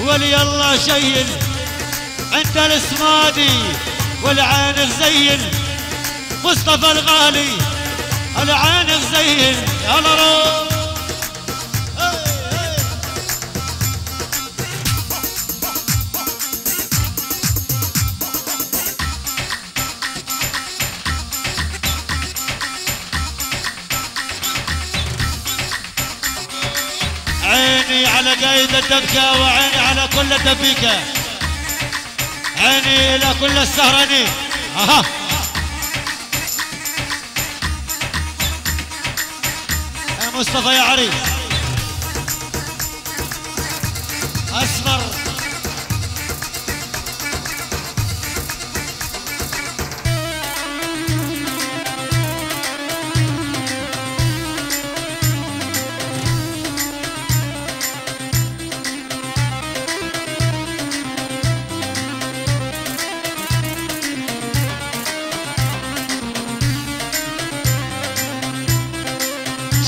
ولي الله شين انت الصمادي والعين الزين مصطفى الغالي العين الزين يلا روح عيني على قيد الدبكة وعيني على كل دبيكة عيني إلى كل السهراني أها يا مصطفى يا عريس أسمر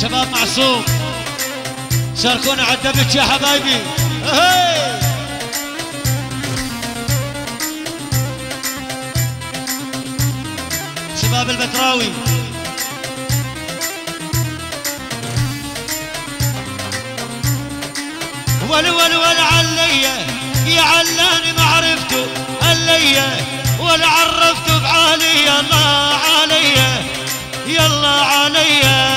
شباب معصوم شاركونا على الدبكة يا حبايبي شباب البتراوي ولول عليا يا علاني ما عرفته عليا ولا عرفته بعالي يلا عليا يلا عليا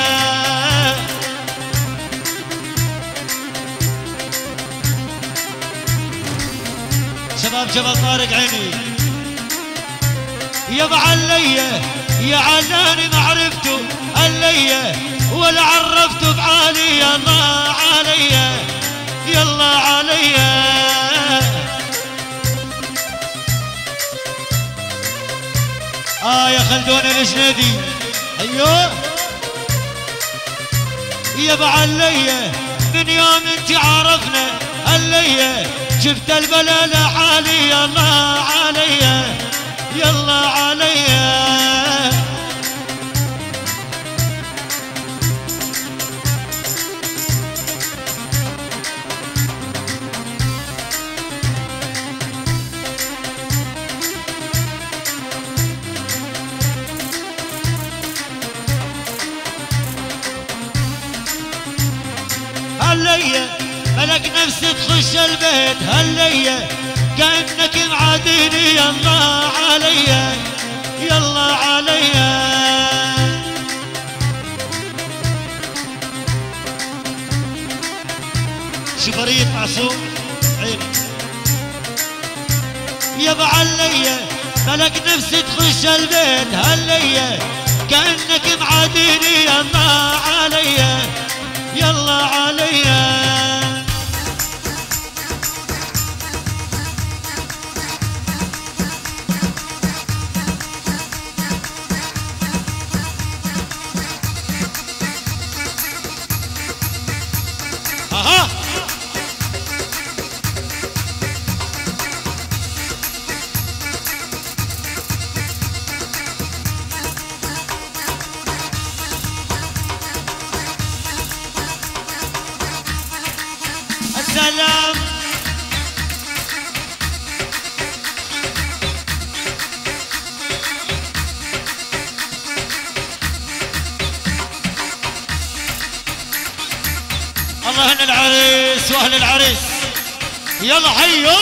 شباب جبل طارق عيني يا بعلية يا علاني ما عرفته علية ولا عرفته بعالي يلا علية يلا علية يا خلدون الجنيدي ايوه يا بعلية من يوم انت عرفنا علية شفت البلالة حالي يلا عليا يلا عليا عليا ملك نفسي تخش البيت هليا كأنك معاديني يلا عليا يلا عليا شبريت معصوم عيني يا بعليا ملك نفسي تخش البيت هليا كأنك معاديني يلا عليا يلا عليا السلام الله هنا العريس واهل العريس يلا حيوا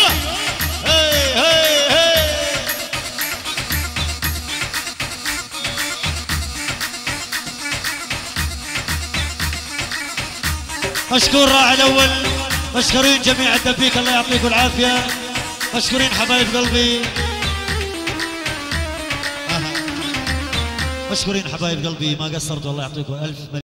هي هي هي مشكور راعي الاول مشكورين جميع الدبيك الله يعطيكم العافية مشكورين حبايب قلبي مشكورين حبايب قلبي ما قصرتوا الله يعطيكم ألف